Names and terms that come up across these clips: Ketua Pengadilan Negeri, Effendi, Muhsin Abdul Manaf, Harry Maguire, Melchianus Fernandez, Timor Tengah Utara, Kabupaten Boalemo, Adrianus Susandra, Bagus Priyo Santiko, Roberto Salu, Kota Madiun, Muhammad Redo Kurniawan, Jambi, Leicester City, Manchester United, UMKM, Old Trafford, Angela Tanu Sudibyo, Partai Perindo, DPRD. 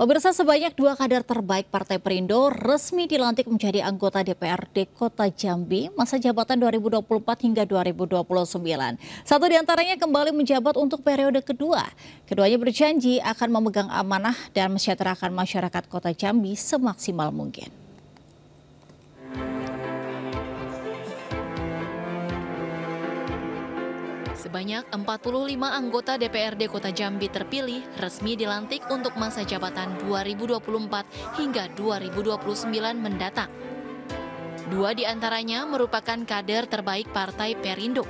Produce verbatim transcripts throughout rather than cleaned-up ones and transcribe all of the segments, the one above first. Pemirsa, sebanyak dua kader terbaik Partai Perindo resmi dilantik menjadi anggota D P R D Kota Jambi masa jabatan dua ribu dua puluh empat hingga dua ribu dua puluh sembilan. Satu di antaranya kembali menjabat untuk periode kedua. Keduanya berjanji akan memegang amanah dan mensejahterakan masyarakat Kota Jambi semaksimal mungkin. Sebanyak empat puluh lima anggota D P R D Kota Jambi terpilih resmi dilantik untuk masa jabatan dua ribu dua puluh empat hingga dua ribu dua puluh sembilan mendatang. Dua di antaranya merupakan kader terbaik Partai Perindo.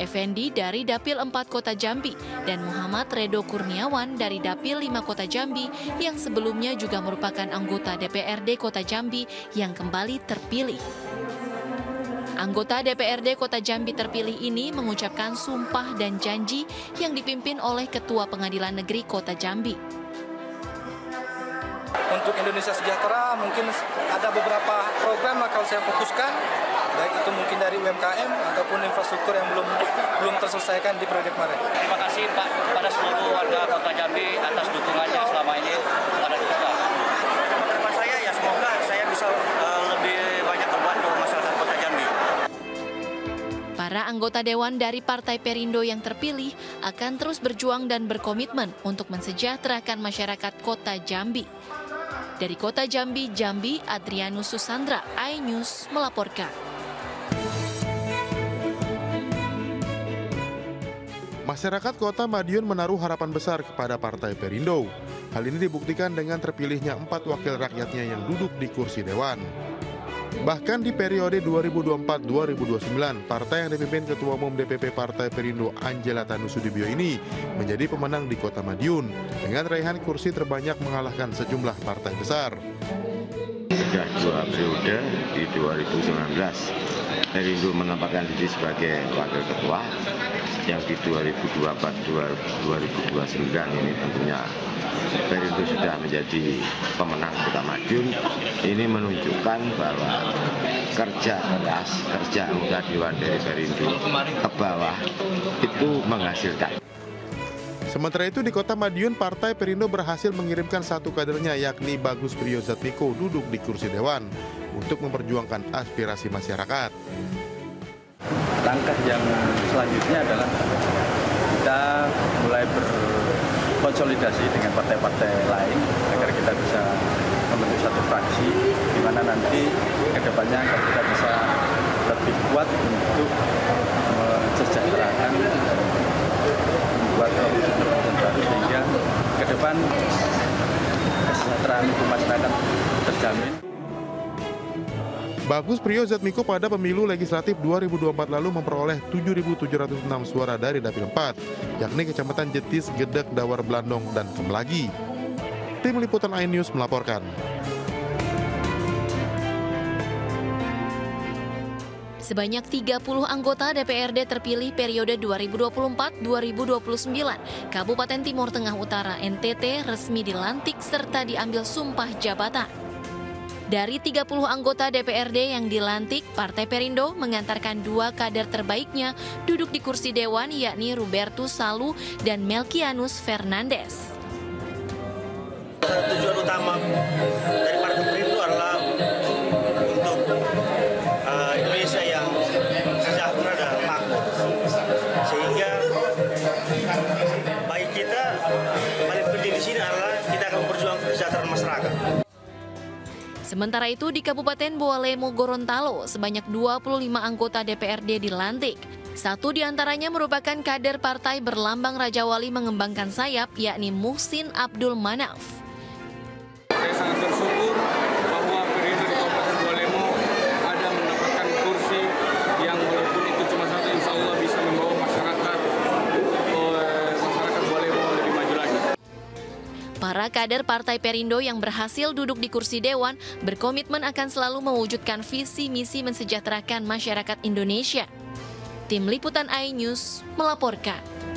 Effendi dari Dapil empat Kota Jambi dan Muhammad Redo Kurniawan dari Dapil lima Kota Jambi yang sebelumnya juga merupakan anggota D P R D Kota Jambi yang kembali terpilih. Anggota D P R D Kota Jambi terpilih ini mengucapkan sumpah dan janji yang dipimpin oleh Ketua Pengadilan Negeri Kota Jambi. Untuk Indonesia sejahtera mungkin ada beberapa program yang akan saya fokuskan, baik itu mungkin dari U M K M ataupun infrastruktur yang belum belum terselesaikan di periode kemarin. Terima kasih Pak kepada seluruh warga Kota Jambi atas dukungannya selama ini kepada kita. Pendapat saya ya semoga saya bisa uh, lebih banyak membantu. Para anggota Dewan dari Partai Perindo yang terpilih akan terus berjuang dan berkomitmen untuk mensejahterakan masyarakat Kota Jambi. Dari Kota Jambi, Jambi, Adrianus Susandra, iNews melaporkan. Masyarakat Kota Madiun menaruh harapan besar kepada Partai Perindo. Hal ini dibuktikan dengan terpilihnya empat wakil rakyatnya yang duduk di kursi Dewan. Bahkan di periode dua ribu dua puluh empat dua ribu dua puluh sembilan, partai yang dipimpin Ketua Umum D P P Partai Perindo Angela Tanu Sudibyo ini menjadi pemenang di Kota Madiun dengan raihan kursi terbanyak mengalahkan sejumlah partai besar. Sudah dua periode di dua ribu sembilan belas, Perindo menempatkan diri sebagai wakil ketua, yang di dua ribu dua puluh empat dua ribu dua puluh sembilan ini tentunya Perindo sudah menjadi pemenang Kota Madiun. Ini menunjukkan bahwa kerja keras, kerja anggota Dewan dari Perindo ke bawah itu menghasilkan. Sementara itu di Kota Madiun, Partai Perindo berhasil mengirimkan satu kadernya yakni Bagus Priyo Santiko duduk di kursi Dewan untuk memperjuangkan aspirasi masyarakat. Langkah yang selanjutnya adalah kita mulai berkonsolidasi dengan partai-partai lain agar kita bisa membentuk satu fraksi di mana nanti kedepannya akan kita bisa lebih kuat untuk mensejahterakan, membuat kebijakan baru sehingga ke depan kesejahteraan masyarakat terjamin. Bagus Priyo Santiko pada pemilu legislatif dua ribu dua puluh empat lalu memperoleh tujuh ribu tujuh ratus enam suara dari Dapil empat, yakni Kecamatan Jetis, Gedek, Dawar Blandong, dan Kemlagi. Tim Liputan iNews melaporkan. Sebanyak tiga puluh anggota D P R D terpilih periode dua ribu dua puluh empat dua ribu dua puluh sembilan, Kabupaten Timor Tengah Utara N T T resmi dilantik serta diambil sumpah jabatan. Dari tiga puluh anggota D P R D yang dilantik, Partai Perindo mengantarkan dua kader terbaiknya duduk di kursi Dewan yakni Roberto Salu dan Melchianus Fernandez. Tujuan utama dari Partai Perindo adalah untuk uh, Indonesia yang sejahtera dan makmur, sehingga baik kita, paling penting di sini adalah kita akan berjuang kesejahteraan masyarakat. Sementara itu di Kabupaten Boalemo, Gorontalo, sebanyak dua puluh lima anggota D P R D dilantik. Satu di antaranya merupakan kader partai berlambang Raja Wali mengembangkan sayap, yakni Muhsin Abdul Manaf. Saya sangat bersyukur bahwa Perindo di Kabupaten Boalemo ada mendapatkan kursi yang walaupun itu cuma satu, insya Allah bisa membawa masyarakat, masyarakat Boalemo lebih maju lagi. Para kader Partai Perindo yang berhasil duduk di kursi Dewan berkomitmen akan selalu mewujudkan visi misi mensejahterakan masyarakat Indonesia. Tim Liputan iNews melaporkan.